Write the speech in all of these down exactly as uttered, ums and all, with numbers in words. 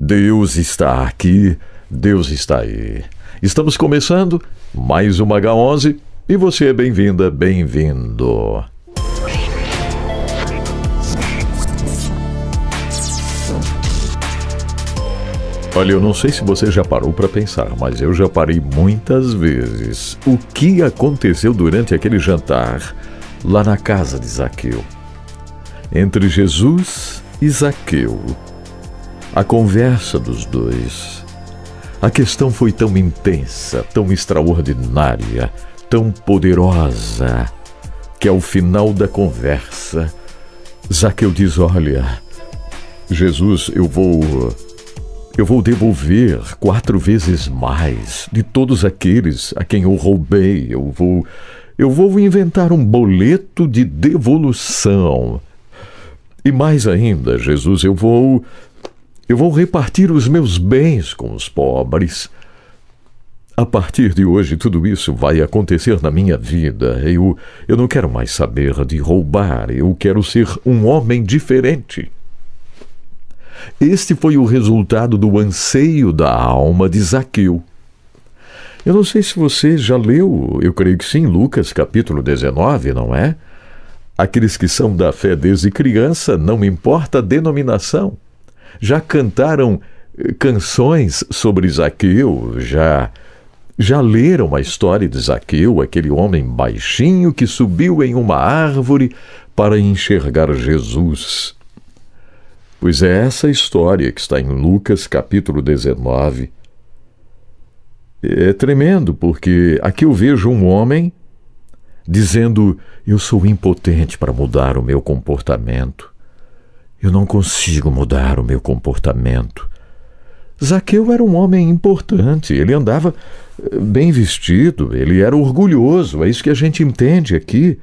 Deus está aqui, Deus está aí. Estamos começando mais uma H onze e você é bem-vinda, bem-vindo. Olha, eu não sei se você já parou para pensar, mas eu já parei muitas vezes. O que aconteceu durante aquele jantar lá na casa de Zaqueu? Entre Jesus e Zaqueu. A conversa dos dois. A questão foi tão intensa, tão extraordinária, tão poderosa, que ao final da conversa, Zaqueu diz: olha, Jesus, eu vou, eu vou devolver quatro vezes mais de todos aqueles a quem eu roubei. Eu vou, eu vou inventar um boleto de devolução. E mais ainda, Jesus, eu vou... Eu vou repartir os meus bens com os pobres. A partir de hoje, tudo isso vai acontecer na minha vida. Eu, eu não quero mais saber de roubar. Eu quero ser um homem diferente. Este foi o resultado do anseio da alma de Zaqueu. Eu não sei se você já leu, eu creio que sim, Lucas capítulo dezenove, não é? Aqueles que são da fé desde criança, não importa a denominação. Já cantaram canções sobre Zaqueu, já, já leram a história de Zaqueu, aquele homem baixinho que subiu em uma árvore para enxergar Jesus. Pois é essa história que está em Lucas capítulo dezenove. É tremendo, porque aqui eu vejo um homem dizendo: eu sou impotente para mudar o meu comportamento. Eu não consigo mudar o meu comportamento. Zaqueu era um homem importante, ele andava bem vestido, ele era orgulhoso, é isso que a gente entende aqui.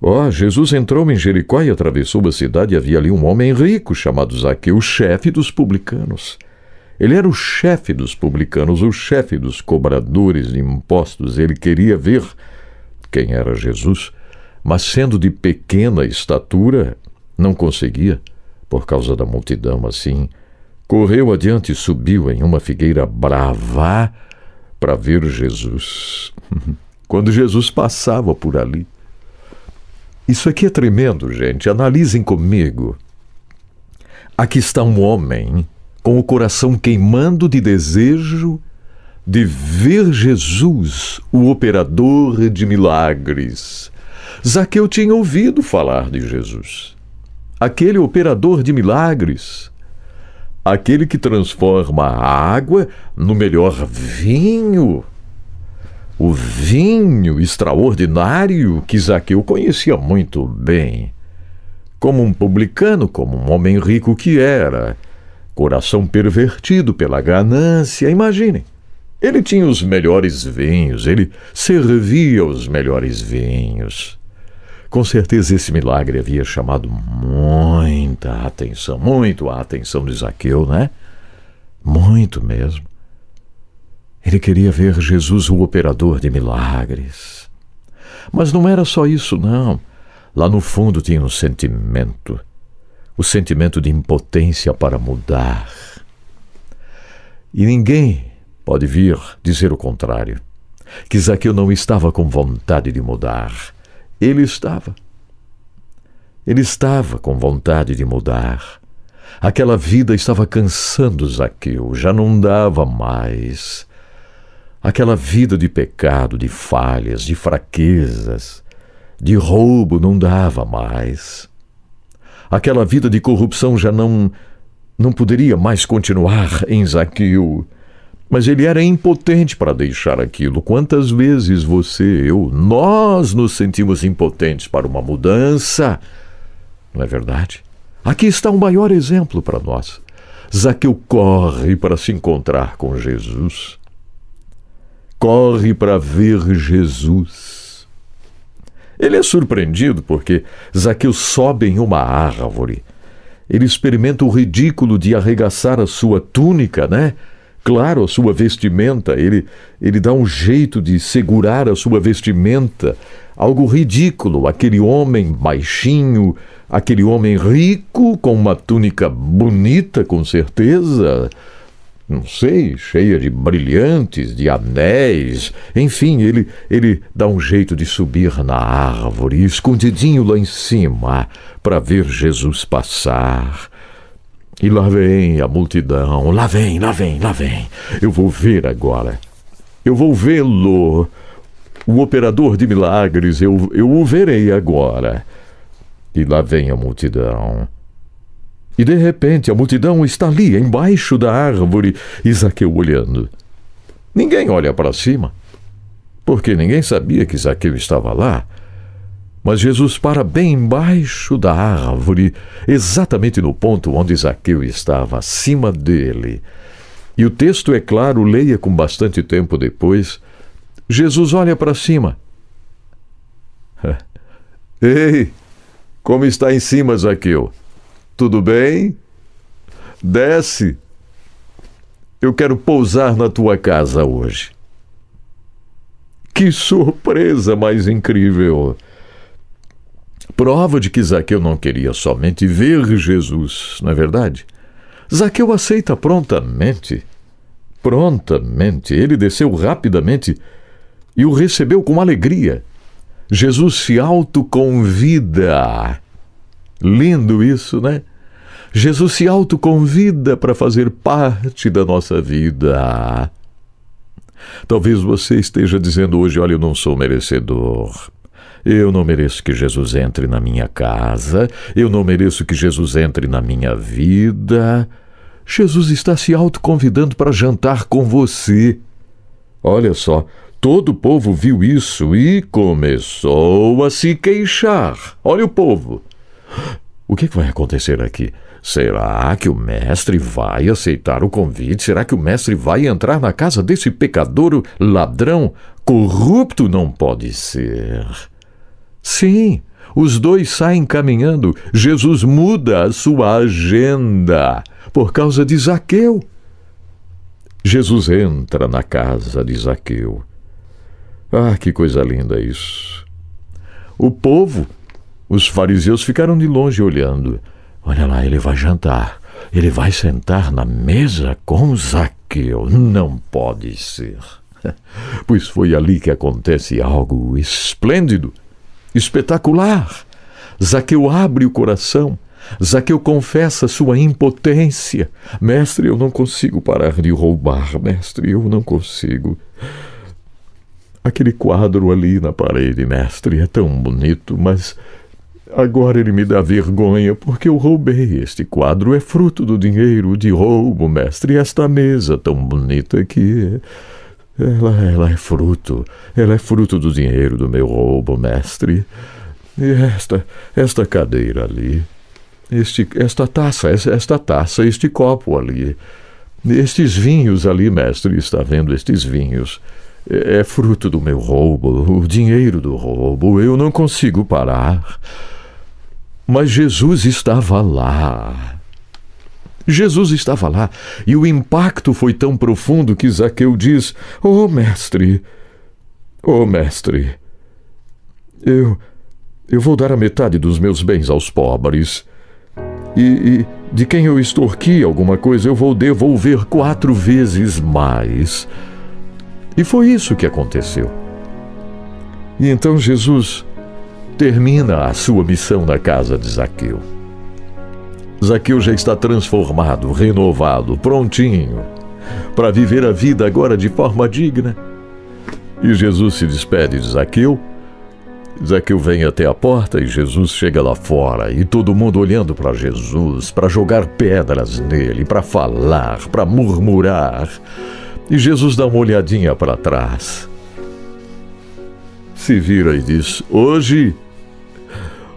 Ó, Jesus entrou em Jericó e atravessou a cidade e havia ali um homem rico chamado Zaqueu, chefe dos publicanos. Ele era o chefe dos publicanos, o chefe dos cobradores de impostos. Ele queria ver quem era Jesus, mas sendo de pequena estatura... Não conseguia, por causa da multidão assim. Correu adiante e subiu em uma figueira brava para ver Jesus. Quando Jesus passava por ali. Isso aqui é tremendo, gente. Analisem comigo. Aqui está um homem com o coração queimando de desejo de ver Jesus, o operador de milagres. Zaqueu tinha ouvido falar de Jesus. Aquele operador de milagres, aquele que transforma a água no melhor vinho, o vinho extraordinário que Zaqueu conhecia muito bem, como um publicano, como um homem rico que era, coração pervertido pela ganância, imaginem. Ele tinha os melhores vinhos, ele servia os melhores vinhos. Com certeza esse milagre havia chamado muita atenção, muito a atenção de Zaqueu, né? Muito mesmo. Ele queria ver Jesus, o operador de milagres. Mas não era só isso, não. Lá no fundo tinha um sentimento, o sentimento de impotência para mudar. E ninguém pode vir dizer o contrário, que Zaqueu não estava com vontade de mudar. Ele estava. Ele estava com vontade de mudar. Aquela vida estava cansando Zaqueu, já não dava mais. Aquela vida de pecado, de falhas, de fraquezas, de roubo não dava mais. Aquela vida de corrupção já não, não poderia mais continuar em Zaqueu. Mas ele era impotente para deixar aquilo. Quantas vezes você, eu, nós nos sentimos impotentes para uma mudança? Não é verdade? Aqui está o maior exemplo para nós. Zaqueu corre para se encontrar com Jesus. Corre para ver Jesus. Ele é surpreendido porque Zaqueu sobe em uma árvore. Ele experimenta o ridículo de arregaçar a sua túnica, né? claro a sua vestimenta, ele, ele dá um jeito de segurar a sua vestimenta, algo ridículo, aquele homem baixinho, aquele homem rico, com uma túnica bonita, com certeza, não sei, cheia de brilhantes, de anéis, enfim, ele, ele dá um jeito de subir na árvore, escondidinho lá em cima, para ver Jesus passar. E lá vem a multidão, lá vem, lá vem, lá vem. Eu vou ver agora, eu vou vê-lo, o operador de milagres, eu, eu o verei agora. E lá vem a multidão. E de repente a multidão está ali, embaixo da árvore, e Zaqueu olhando. Ninguém olha para cima, porque ninguém sabia que Zaqueu estava lá. Mas Jesus para bem embaixo da árvore, exatamente no ponto onde Zaqueu estava, acima dele. E o texto é claro, leia com bastante tempo depois. Jesus olha para cima. Ei, como está em cima, Zaqueu? Tudo bem? Desce. Eu quero pousar na tua casa hoje. Que surpresa mais incrível! Prova de que Zaqueu não queria somente ver Jesus, não é verdade? Zaqueu aceita prontamente, prontamente. Ele desceu rapidamente e o recebeu com alegria. Jesus se autoconvida. Lindo isso, né? Jesus se autoconvida para fazer parte da nossa vida. Talvez você esteja dizendo hoje, olha, eu não sou merecedor. Eu não mereço que Jesus entre na minha casa. Eu não mereço que Jesus entre na minha vida. Jesus está se autoconvidando para jantar com você. Olha só, todo o povo viu isso e começou a se queixar. Olha o povo. O que vai acontecer aqui? Será que o mestre vai aceitar o convite? Será que o mestre vai entrar na casa desse pecador, ladrão, corrupto? Não pode ser. Sim, os dois saem caminhando. Jesus muda a sua agenda por causa de Zaqueu. Jesus entra na casa de Zaqueu. Ah, que coisa linda isso! O povo, os fariseus, ficaram de longe olhando. Olha lá, ele vai jantar. Ele vai sentar na mesa com Zaqueu. Não pode ser. Pois foi ali que acontece algo esplêndido. Espetacular! Zaqueu abre o coração. Zaqueu confessa sua impotência. Mestre, eu não consigo parar de roubar. Mestre, eu não consigo. Aquele quadro ali na parede, mestre, é tão bonito, mas agora ele me dá vergonha porque eu roubei. Este quadro é fruto do dinheiro de roubo, mestre. Esta mesa tão bonita que... Ela, ela é fruto, ela é fruto do dinheiro do meu roubo, mestre. E esta, esta cadeira ali, este, esta taça, esta taça, este copo ali, estes vinhos ali, mestre, está vendo estes vinhos? É, é fruto do meu roubo, o dinheiro do roubo, eu não consigo parar. Mas Jesus estava lá. Jesus estava lá, e o impacto foi tão profundo que Zaqueu diz, Ô mestre, ô mestre, eu, eu vou dar a metade dos meus bens aos pobres, e, e de quem eu extorqui alguma coisa eu vou devolver quatro vezes mais. E foi isso que aconteceu. E então Jesus termina a sua missão na casa de Zaqueu. Zaqueu já está transformado, renovado, prontinho para viver a vida agora de forma digna. E Jesus se despede de Zaqueu. Zaqueu vem até a porta e Jesus chega lá fora. E todo mundo olhando para Jesus, para jogar pedras nele, para falar, para murmurar. E Jesus dá uma olhadinha para trás. Se vira e diz, hoje,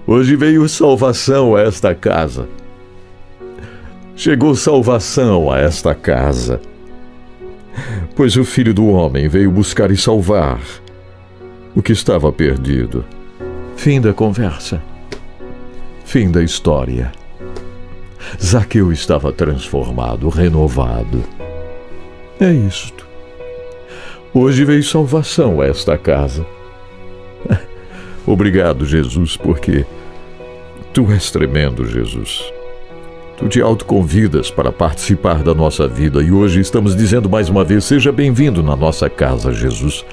hoje veio salvação a esta casa. Chegou salvação a esta casa, pois o Filho do Homem veio buscar e salvar o que estava perdido. Fim da conversa. Fim da história. Zaqueu estava transformado, renovado. É isto. Hoje veio salvação a esta casa. Obrigado, Jesus, porque Tu és tremendo, Jesus. Tu te autoconvidas para participar da nossa vida e hoje estamos dizendo mais uma vez, seja bem-vindo na nossa casa, Jesus.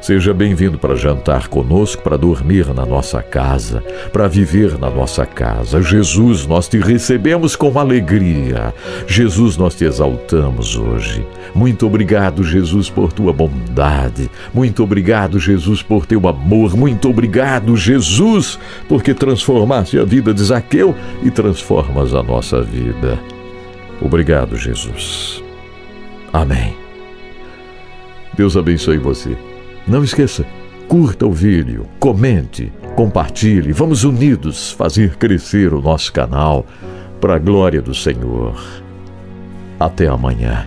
Seja bem-vindo para jantar conosco, para dormir na nossa casa, para viver na nossa casa. Jesus, nós te recebemos com alegria. Jesus, nós te exaltamos hoje. Muito obrigado, Jesus, por tua bondade. Muito obrigado, Jesus, por teu amor. Muito obrigado, Jesus, porque transformaste a vida de Zaqueu e transformas a nossa vida. Obrigado, Jesus. Amém. Deus abençoe você. Não esqueça, curta o vídeo, comente, compartilhe. Vamos unidos fazer crescer o nosso canal para a glória do Senhor. Até amanhã.